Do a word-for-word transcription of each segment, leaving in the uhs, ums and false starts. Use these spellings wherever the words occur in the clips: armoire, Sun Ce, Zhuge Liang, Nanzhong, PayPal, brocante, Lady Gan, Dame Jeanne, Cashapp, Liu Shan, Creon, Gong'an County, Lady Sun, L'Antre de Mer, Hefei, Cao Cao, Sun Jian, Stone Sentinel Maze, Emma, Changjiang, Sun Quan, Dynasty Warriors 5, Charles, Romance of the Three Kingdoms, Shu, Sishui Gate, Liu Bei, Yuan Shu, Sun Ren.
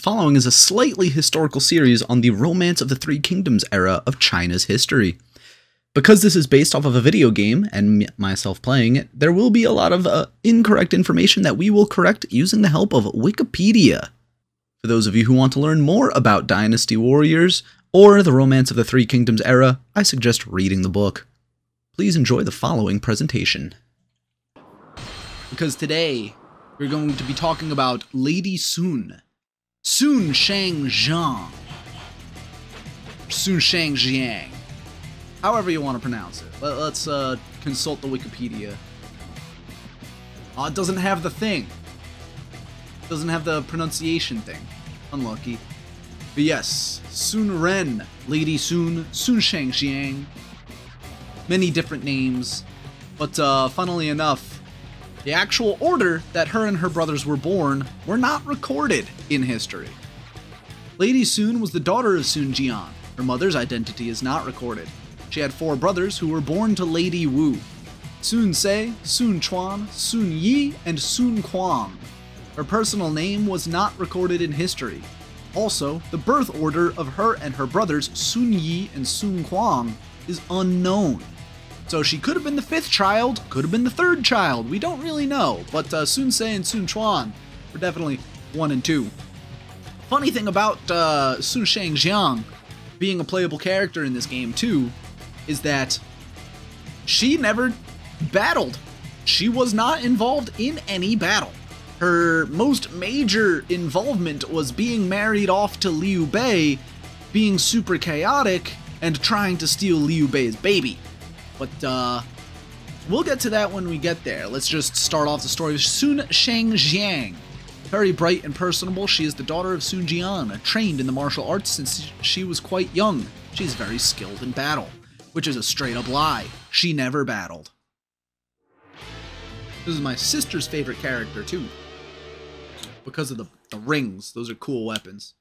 following is a slightly historical series on the Romance of the Three Kingdoms era of China's history. Because this is based off of a video game, and myself playing it, there will be a lot of uh, incorrect information that we will correct using the help of Wikipedia. For those of you who want to learn more about Dynasty Warriors, or the Romance of the Three Kingdoms era, I suggest reading the book. Please enjoy the following presentation. Because today, we're going to be talking about Lady Sun. Sun Shang Xiang. Sun Shang Xiang. However you want to pronounce it. Let's uh, consult the Wikipedia. Oh, it doesn't have the thing. It doesn't have the pronunciation thing. Unlucky. But yes, Sun Ren, Lady Sun, Sun Shang Xiang. Many different names. But uh, funnily enough, the actual order that her and her brothers were born were not recorded in history. Lady Sun was the daughter of Sun Jian. Her mother's identity is not recorded. She had four brothers who were born to Lady Wu. Sun Ce, Sun Quan, Sun Yi, and Sun Kuang. Her personal name was not recorded in history. Also, the birth order of her and her brothers Sun Yi and Sun Kuang is unknown. So she could have been the fifth child, could have been the third child, we don't really know. But uh, Sun Ce and Sun Quan were definitely one and two. Funny thing about uh, Sun Shang Xiang being a playable character in this game too, is that she never battled. She was not involved in any battle. Her most major involvement was being married off to Liu Bei, being super chaotic, and trying to steal Liu Bei's baby. But uh, we'll get to that when we get there. Let's just start off the story of Sun Shang Xiang. Very bright and personable, she is the daughter of Sun Jian, trained in the martial arts since she was quite young. She's very skilled in battle. Which is a straight-up lie. She never battled. This is my sister's favorite character, too. Because of the, the rings. Those are cool weapons.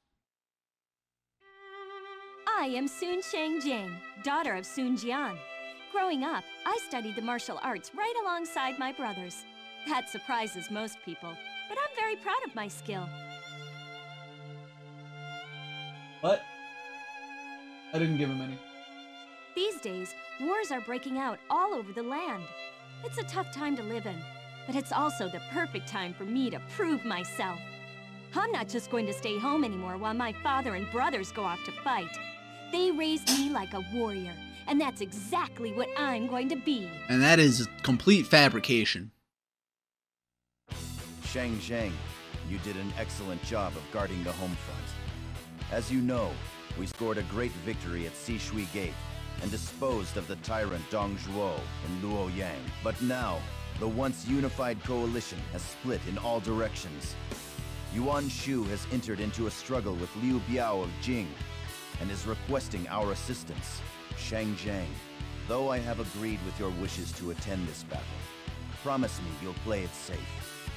I am Sun Shang Xiang, daughter of Sun Jian. Growing up, I studied the martial arts right alongside my brothers. That surprises most people, but I'm very proud of my skill. What? I didn't give him any. These days, wars are breaking out all over the land. It's a tough time to live in, but it's also the perfect time for me to prove myself. I'm not just going to stay home anymore while my father and brothers go off to fight. They raised me like a warrior, and that's exactly what I'm going to be. And that is complete fabrication. Shang Xiang, you did an excellent job of guarding the home front. As you know, we scored a great victory at Sishui Gate and disposed of the tyrant Dong Zhuo in Luoyang. But now, the once unified coalition has split in all directions. Yuan Shu has entered into a struggle with Liu Biao of Jing and is requesting our assistance. Shang Xiang, though I have agreed with your wishes to attend this battle, promise me you'll play it safe.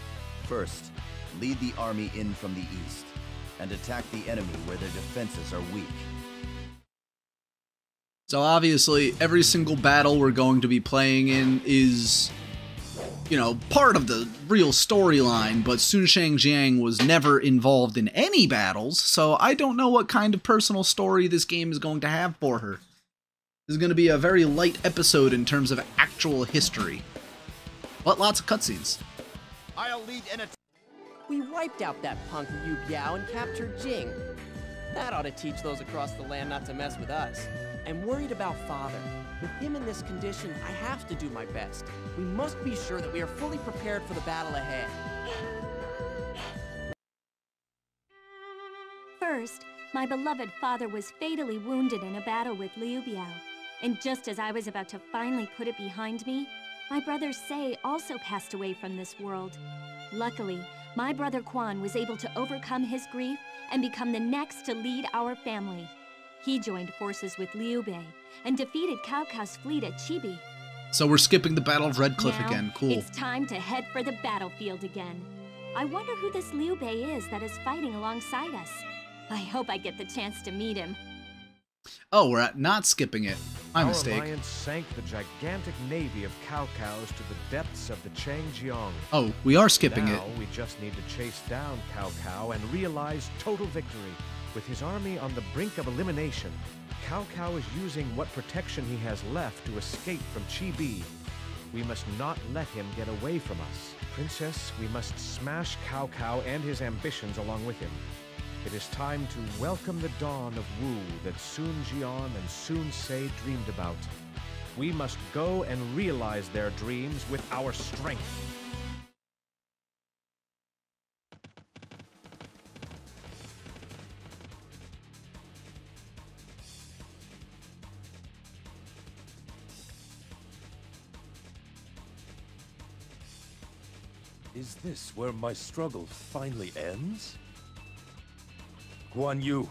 First, lead the army in from the east and attack the enemy where their defenses are weak. So obviously, every single battle we're going to be playing in is, you know, part of the real storyline, but Sun Shang Xiang was never involved in any battles, so I don't know what kind of personal story this game is going to have for her. This is going to be a very light episode in terms of actual history, but lots of cutscenes. I'll lead an attack. We wiped out that punk Liu Biao and captured Jing. That ought to teach those across the land not to mess with us. I'm worried about Father. With him in this condition, I have to do my best. We must be sure that we are fully prepared for the battle ahead. First, my beloved father was fatally wounded in a battle with Liu Biao. And just as I was about to finally put it behind me, my brother Sei also passed away from this world. Luckily, my brother Quan was able to overcome his grief and become the next to lead our family. He joined forces with Liu Bei and defeated Cao Cao's fleet at Chibi. So we're skipping the Battle of Red Cliff now, again. Cool. It's time to head for the battlefield again. I wonder who this Liu Bei is that is fighting alongside us. I hope I get the chance to meet him. Oh, we're not skipping it. My Our mistake. Alliance sank the gigantic navy of Cao Cao's to the depths of the Changjiang. Oh, we are skipping now, it. Now we just need to chase down Cao Cao and realize total victory. With his army on the brink of elimination, Cao Cao is using what protection he has left to escape from Chibi. We must not let him get away from us. Princess, we must smash Cao Cao and his ambitions along with him. It is time to welcome the dawn of Wu that Sun Jian and Sun Ce dreamed about. We must go and realize their dreams with our strength. Is this where my struggle finally ends? Guan Yu,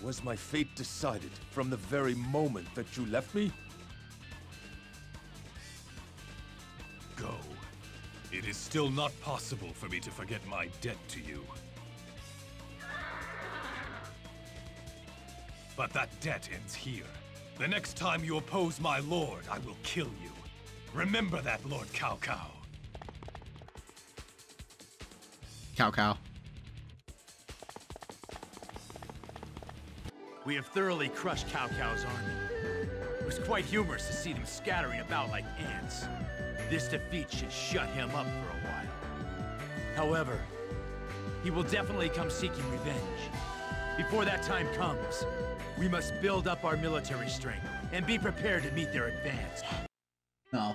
was my fate decided from the very moment that you left me? Go. It is still not possible for me to forget my debt to you. But that debt ends here. The next time you oppose my lord, I will kill you. Remember that, Lord Cao Cao. Cao Cao. We have thoroughly crushed Cao Cao's army. It was quite humorous to see them scattering about like ants. This defeat should shut him up for a while. However, he will definitely come seeking revenge. Before that time comes, we must build up our military strength and be prepared to meet their advance. No.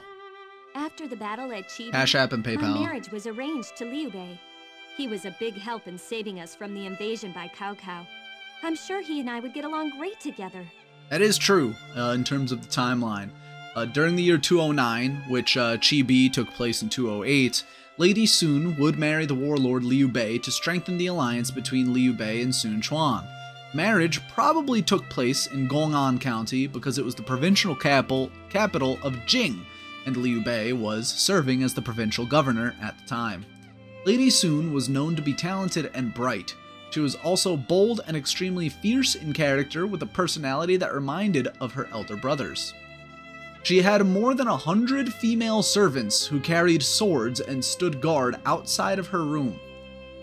After the battle at Chibi, Cash App and PayPal. My marriage was arranged to Liu Bei. He was a big help in saving us from the invasion by Cao Cao. I'm sure he and I would get along great together. That is true, uh, in terms of the timeline. Uh, during the year two oh nine, which uh, Chibi took place in two oh eight, Lady Sun would marry the warlord Liu Bei to strengthen the alliance between Liu Bei and Sun Quan. Marriage probably took place in Gong'an County because it was the provincial capital, capital of Jing, and Liu Bei was serving as the provincial governor at the time. Lady Sun was known to be talented and bright. She was also bold and extremely fierce in character, with a personality that reminded of her elder brothers. She had more than a hundred female servants who carried swords and stood guard outside of her room.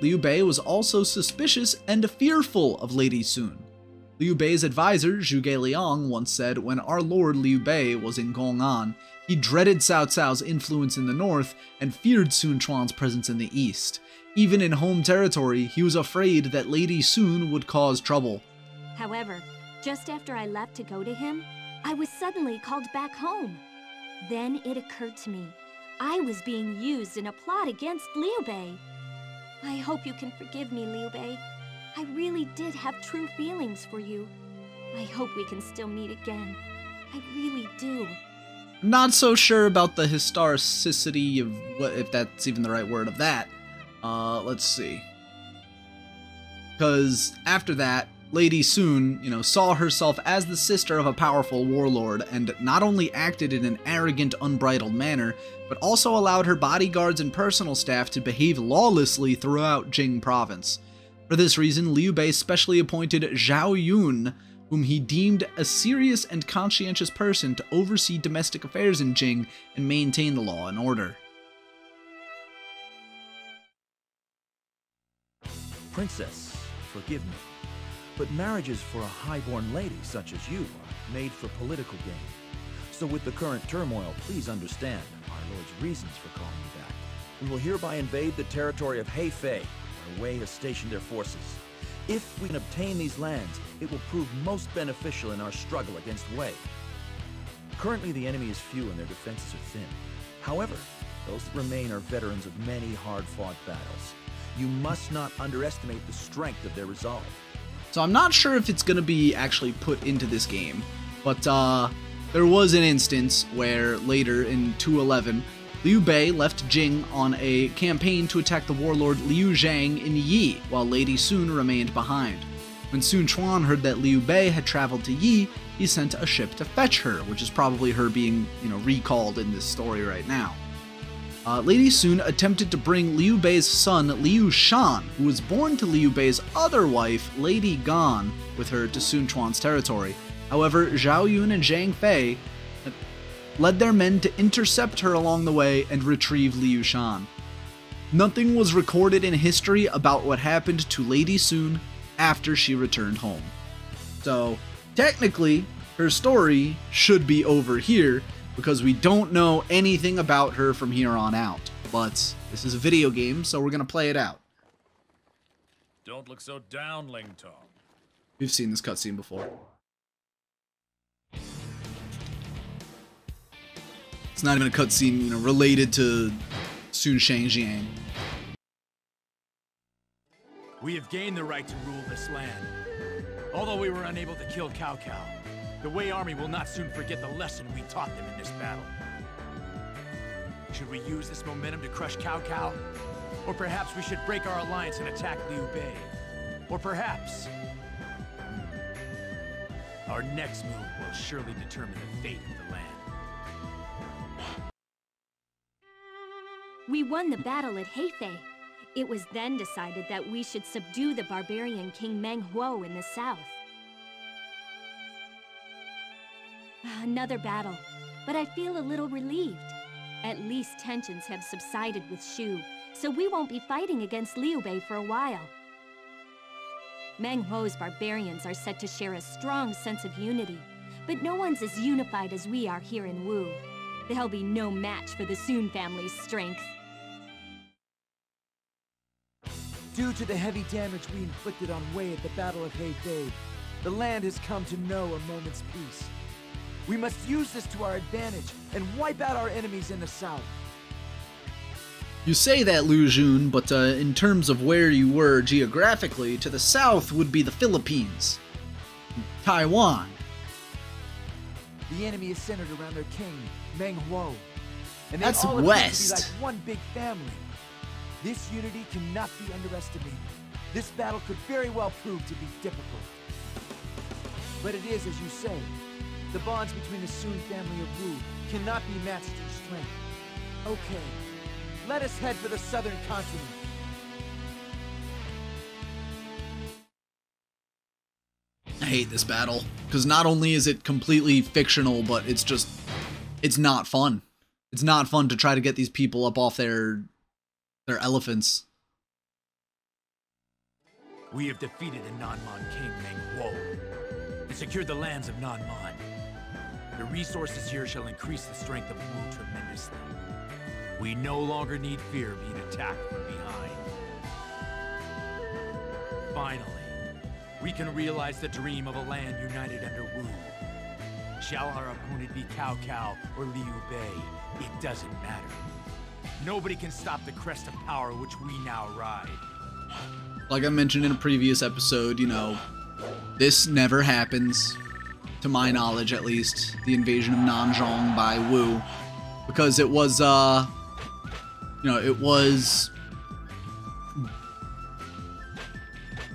Liu Bei was also suspicious and fearful of Lady Sun. Liu Bei's advisor, Zhuge Liang, once said, when our lord Liu Bei was in Gong'an, he dreaded Cao Cao's influence in the north and feared Sun Quan's presence in the east. Even in home territory, he was afraid that Lady Sun would cause trouble. However, just after I left to go to him, I was suddenly called back home. Then it occurred to me, I was being used in a plot against Liu Bei. I hope you can forgive me, Liu Bei. I really did have true feelings for you. I hope we can still meet again. I really do. Not so sure about the historicity of what, if that's even the right word, of that. Uh, let's see. Because after that, Lady Sun, you know, saw herself as the sister of a powerful warlord and not only acted in an arrogant, unbridled manner, but also allowed her bodyguards and personal staff to behave lawlessly throughout Jing province. For this reason, Liu Bei specially appointed Zhao Yun, whom he deemed a serious and conscientious person, to oversee domestic affairs in Jing and maintain the law and order. Princess, forgive me, but marriages for a highborn lady such as you are made for political gain. So with the current turmoil, please understand our lord's reasons for calling you back. We will hereby invade the territory of Hefei, where Wei has stationed their forces. If we can obtain these lands, it will prove most beneficial in our struggle against Wei. Currently the enemy is few and their defenses are thin. However, those that remain are veterans of many hard-fought battles. You must not underestimate the strength of their resolve. So I'm not sure if it's going to be actually put into this game, but uh, there was an instance where later in two eleven, Liu Bei left Jing on a campaign to attack the warlord Liu Zhang in Yi, while Lady Sun remained behind. When Sun Quan heard that Liu Bei had traveled to Yi, he sent a ship to fetch her, which is probably her being, you know, recalled in this story right now. Uh, Lady Sun attempted to bring Liu Bei's son, Liu Shan, who was born to Liu Bei's other wife, Lady Gan, with her to Sun Quan's territory. However, Zhao Yun and Zhang Fei led their men to intercept her along the way and retrieve Liu Shan. Nothing was recorded in history about what happened to Lady Sun after she returned home. So, technically, her story should be over here, because we don't know anything about her from here on out. But this is a video game, so we're going to play it out. Don't look so down, Ling Tong. We've seen this cutscene before. It's not even a cutscene, you know, related to Sun Shang Xiang. We have gained the right to rule this land. Although we were unable to kill Cao Cao, the Wei army will not soon forget the lesson we taught them in this battle. Should we use this momentum to crush Cao Cao? Or perhaps we should break our alliance and attack Liu Bei. Or perhaps... our next move will surely determine the fate of the land. We won the battle at Hefei. It was then decided that we should subdue the barbarian King Meng Huo in the south. Another battle, but I feel a little relieved. At least tensions have subsided with Shu, so we won't be fighting against Liu Bei for a while. Meng Huo's barbarians are said to share a strong sense of unity, but no one's as unified as we are here in Wu. They'll be no match for the Sun family's strength. Due to the heavy damage we inflicted on Wei at the Battle of Hefei, the land has come to know a moment's peace. We must use this to our advantage and wipe out our enemies in the south. You say that, Liu Jun, but uh, in terms of where you were geographically, to the south would be the Philippines, Taiwan. The enemy is centered around their king, Meng Huo, and they That's all west. Appear to be like one big family. This unity cannot be underestimated. This battle could very well prove to be difficult. But it is, as you say, the bonds between the Sun family of Wu cannot be matched in strength. Okay. Let us head for the southern continent. I hate this battle, because not only is it completely fictional, but it's just, it's not fun. It's not fun to try to get these people up off their, their elephants. We have defeated the Nanmon King Meng Huo and secured the lands of Nanmon. The resources here shall increase the strength of Wu tremendously. We no longer need fear being attacked from behind. Finally, we can realize the dream of a land united under Wu. Shall our opponent be Cao Cao or Liu Bei, it doesn't matter. Nobody can stop the crest of power which we now ride. Like I mentioned in a previous episode, you know, this never happens, to my knowledge at least, the invasion of Nanzhong by Wu. Because it was, uh, you know, it was,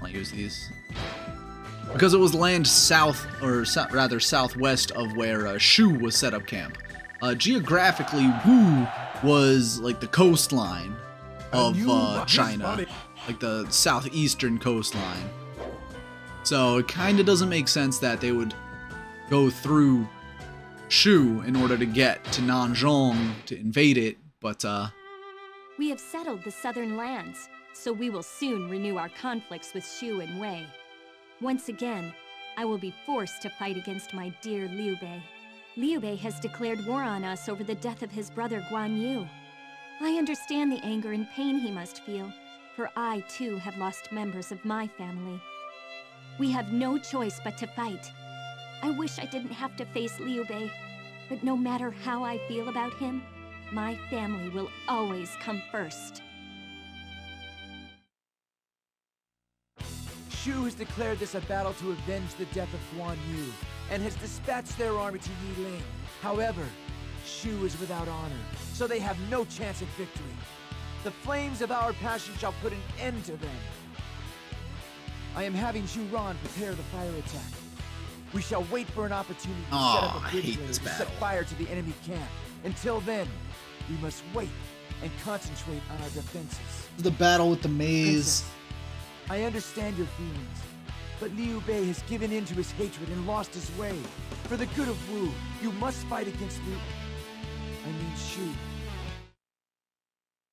I'll use these, because it was land south, or so, rather southwest of where uh, Shu was set up camp. Uh, geographically, Wu was like the coastline of uh, China, like the southeastern coastline. So it kind of doesn't make sense that they would go through Shu in order to get to Nanzhong to invade it, but uh... we have settled the southern lands, so we will soon renew our conflicts with Shu and Wei. Once again, I will be forced to fight against my dear Liu Bei. Liu Bei has declared war on us over the death of his brother Guan Yu. I understand the anger and pain he must feel, for I too have lost members of my family. We have no choice but to fight. I wish I didn't have to face Liu Bei, but no matter how I feel about him, my family will always come first. Shu has declared this a battle to avenge the death of Guan Yu, and has dispatched their army to Yiling. However, Shu is without honor, so they have no chance at victory. The flames of our passion shall put an end to them. I am having Zhu Ran prepare the fire attack. We shall wait for an opportunity to oh, set up a bridge to set fire to the enemy camp. Until then, we must wait and concentrate on our defenses. The battle with the maze. Princess, I understand your feelings, But Liu Bei has given in to his hatred and lost his way. For the good of Wu, you must fight against Liu... I mean Shu.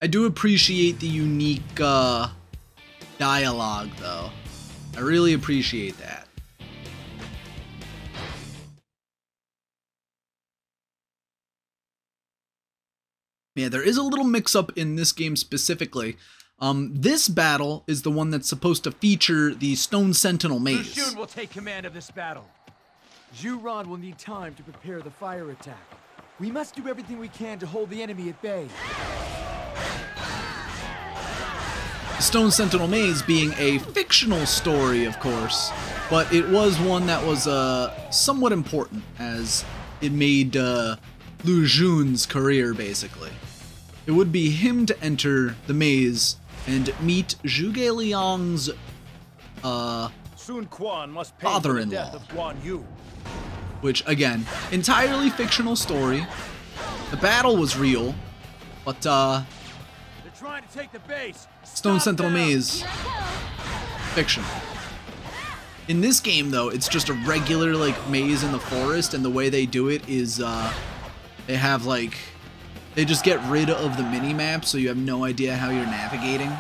I do appreciate the unique uh, dialogue, though. I really appreciate that. Yeah, there is a little mix-up in this game specifically. Um, this battle is the one that's supposed to feature the Stone Sentinel Maze. Liu Shan will take command of this battle. Zhu Ran will need time to prepare the fire attack. We must do everything we can to hold the enemy at bay. The Stone Sentinel Maze being a fictional story, of course, but it was one that was uh, somewhat important, as it made uh, Liu Jun's career, basically. It would be him to enter the maze and meet Zhuge Liang's uh, Sun Quan must pay for the death of Guan Yu. Which, again, entirely fictional story. The battle was real, but uh, they're trying to take the base. Stone Sentinel Maze, fictional. In this game, though, it's just a regular like maze in the forest, and the way they do it is uh, they have like. They just get rid of the mini-map, so you have no idea how you're navigating.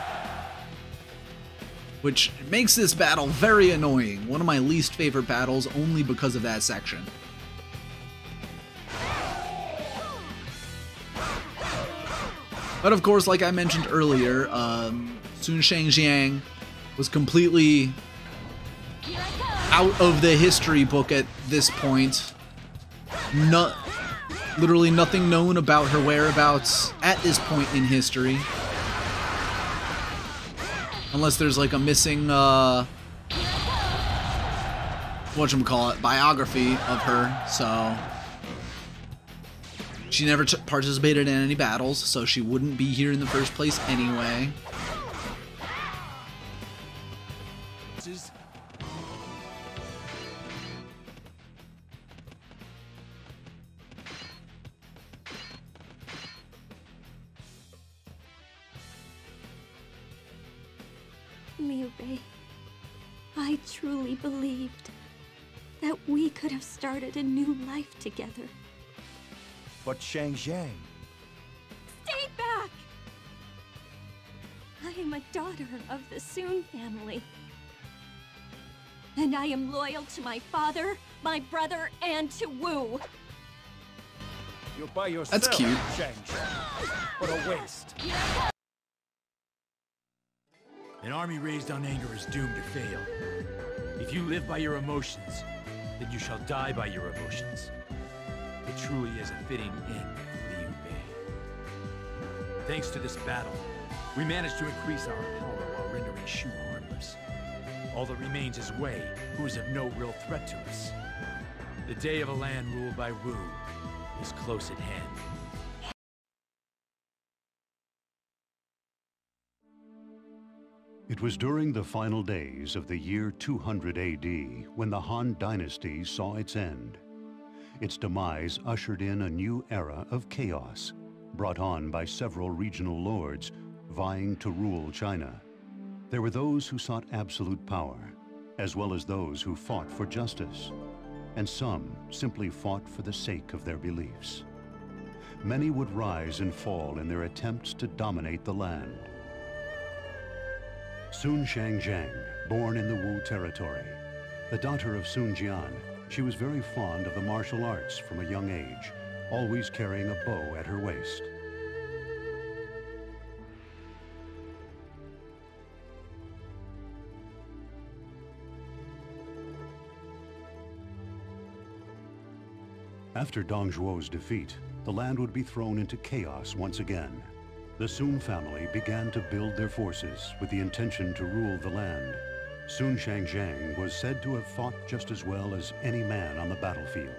Which makes this battle very annoying. One of my least favorite battles, only because of that section. But of course, like I mentioned earlier, um, Sun Shang Xiang was completely out of the history book at this point. No Literally nothing known about her whereabouts at this point in history. Unless there's like a missing, uh, whatchamacallit, biography of her, so... She never t participated in any battles, so she wouldn't be here in the first place anyway. Liu Bei, I truly believed that we could have started a new life together. But Shang Xiang... Stay back! I am a daughter of the Sun family. And I am loyal to my father, my brother, and to Wu. You're by yourself. That's cute. Shang Xiang. What a waste. An army raised on anger is doomed to fail. If you live by your emotions, then you shall die by your emotions. It truly is a fitting end for Liu Bei. Thanks to this battle, we managed to increase our power while rendering Shu harmless. All that remains is Wei, who is of no real threat to us. The day of a land ruled by Wu is close at hand. It was during the final days of the year two hundred A D when the Han Dynasty saw its end. Its demise ushered in a new era of chaos, brought on by several regional lords vying to rule China. There were those who sought absolute power, as well as those who fought for justice, and some simply fought for the sake of their beliefs. Many would rise and fall in their attempts to dominate the land. Sun Shang Xiang, born in the Wu territory. The daughter of Sun Jian, she was very fond of the martial arts from a young age, always carrying a bow at her waist. After Dong Zhuo's defeat, the land would be thrown into chaos once again. The Sun family began to build their forces with the intention to rule the land. Sun Shang Xiang was said to have fought just as well as any man on the battlefield.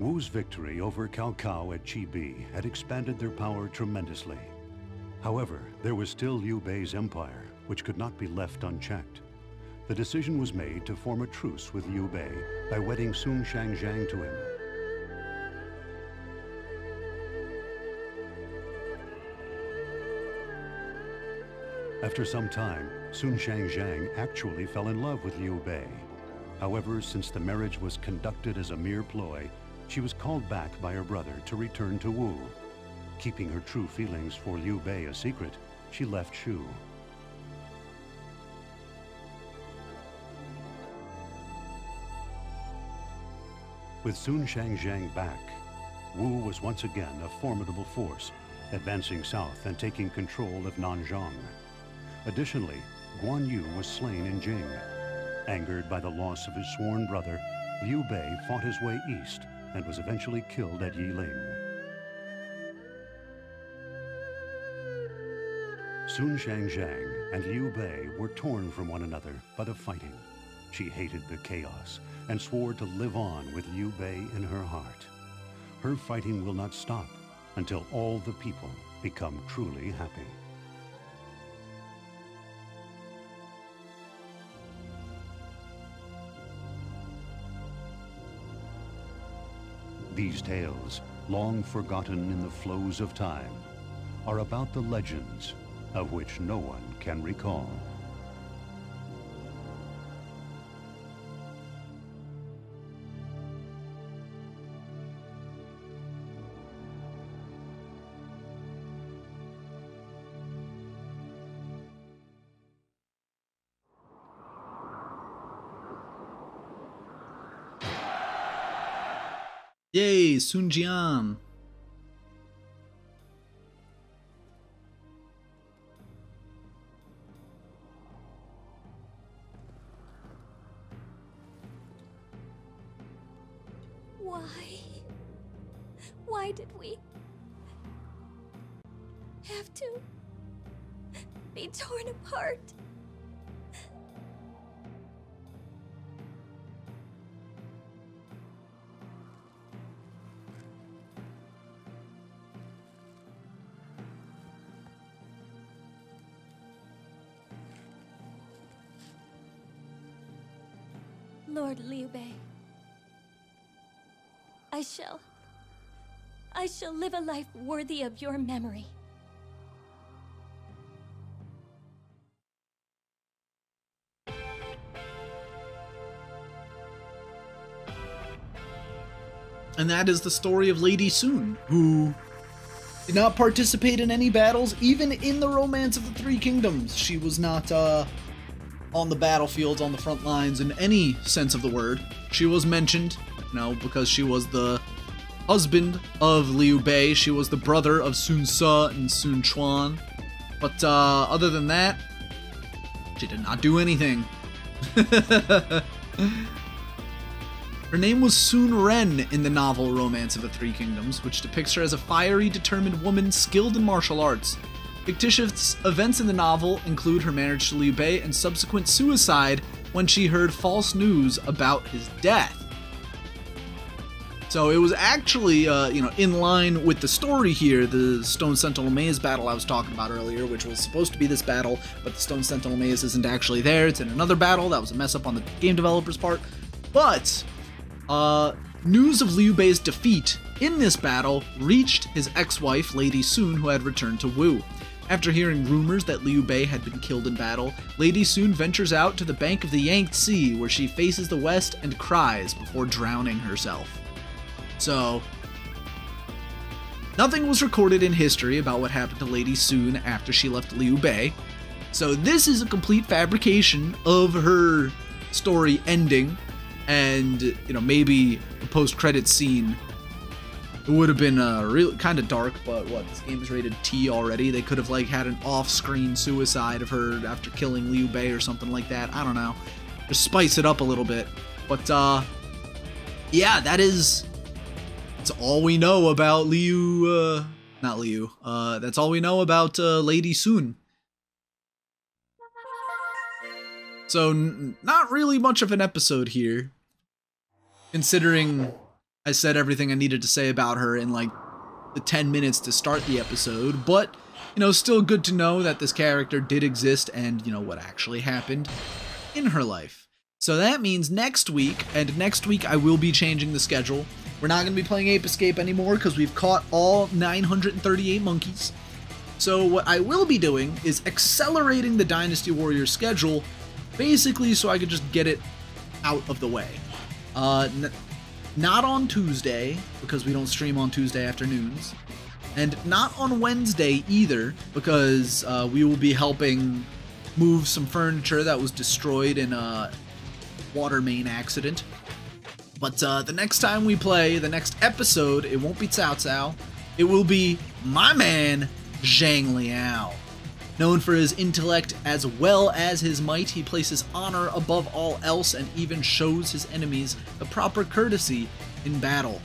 Wu's victory over Cao Cao at Chibi had expanded their power tremendously. However, there was still Liu Bei's empire, which could not be left unchecked. The decision was made to form a truce with Liu Bei by wedding Sun Shang Xiang to him. After some time, Sun Shang Xiang actually fell in love with Liu Bei. However, since the marriage was conducted as a mere ploy, she was called back by her brother to return to Wu. Keeping her true feelings for Liu Bei a secret, she left Shu. With Sun Shang Xiang back, Wu was once again a formidable force, advancing south and taking control of Nanzhong. Additionally, Guan Yu was slain in Jing. Angered by the loss of his sworn brother, Liu Bei fought his way east and was eventually killed at Yiling. Sun Shang Xiang and Liu Bei were torn from one another by the fighting. She hated the chaos and swore to live on with Liu Bei in her heart. Her fighting will not stop until all the people become truly happy. These tales, long forgotten in the flows of time, are about the legends of which no one can recall. Yay, Sun Jian! Why? Why did we have to be torn apart? Lord Liu Bei, I shall, I shall live a life worthy of your memory. And that is the story of Lady Sun, who did not participate in any battles, even in the Romance of the Three Kingdoms. She was not, uh... on the battlefields, on the front lines, in any sense of the word. She was mentioned, you know, because she was the husband of Liu Bei. She was the brother of Sun Ce and Sun Quan. But uh, other than that, she did not do anything. Her name was Sun Ren in the novel Romance of the Three Kingdoms, which depicts her as a fiery, determined woman skilled in martial arts. Fictitious events in the novel include her marriage to Liu Bei and subsequent suicide when she heard false news about his death. So it was actually, uh, you know, in line with the story here, the Stone Sentinel Maze battle I was talking about earlier, which was supposed to be this battle, but the Stone Sentinel Maze isn't actually there. It's in another battle. That was a mess up on the game developer's part. But uh, news of Liu Bei's defeat in this battle reached his ex-wife, Lady Sun, who had returned to Wu. After hearing rumors that Liu Bei had been killed in battle, Lady Sun ventures out to the bank of the Yangtze, where she faces the west and cries before drowning herself. So, nothing was recorded in history about what happened to Lady Sun after she left Liu Bei. So this is a complete fabrication of her story ending, and, you know, maybe a post-credits scene. It would have been uh, real, kind of dark, but what, this game is rated T already. They could have like had an off-screen suicide of her after killing Liu Bei or something like that. I don't know. Just spice it up a little bit. But uh, yeah, that is that's all we know about Liu. Uh, not Liu. Uh, that's all we know about uh, Lady Sun. So n not really much of an episode here, considering I said everything I needed to say about her in like the ten minutes to start the episode, but, you know, still good to know that this character did exist and, you know, what actually happened in her life. So that means next week, and next week I will be changing the schedule. We're not going to be playing Ape Escape anymore because we've caught all nine hundred thirty-eight monkeys. So what I will be doing is accelerating the Dynasty Warriors schedule, basically so I could just get it out of the way. Uh, n not on Tuesday, because we don't stream on Tuesday afternoons, and not on Wednesday either, because uh, we will be helping move some furniture that was destroyed in a water main accident. But uh, the next time we play, the next episode, it won't be Cao Cao, it will be my man, Zhang Liao. Known for his intellect as well as his might, he places honor above all else and even shows his enemies the proper courtesy in battle.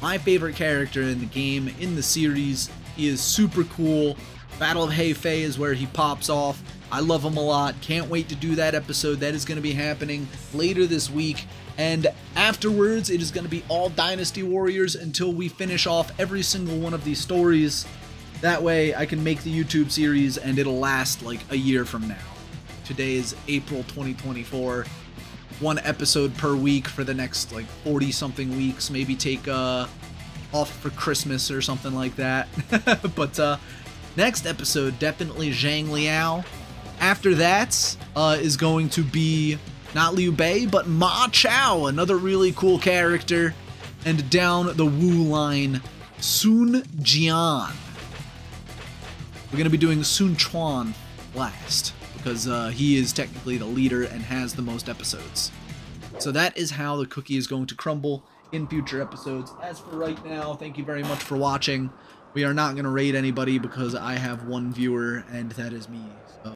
My favorite character in the game, in the series, he is super cool. Battle of Hefei is where he pops off. I love him a lot. Can't wait to do that episode. That is going to be happening later this week. And afterwards, it is going to be all Dynasty Warriors until we finish off every single one of these stories. That way, I can make the YouTube series, and it'll last, like, a year from now. Today is April twenty twenty-four. One episode per week for the next, like, forty-something weeks. Maybe take, uh, off for Christmas or something like that. But, uh, next episode, definitely Zhang Liao. After that, uh, is going to be not Liu Bei, but Ma Chao, another really cool character. And down the Wu line, Sun Jian. We're going to be doing Sun Quan last, because uh, he is technically the leader and has the most episodes. So that is how the cookie is going to crumble in future episodes. As for right now, thank you very much for watching. We are not going to raid anybody because I have one viewer, and that is me. So.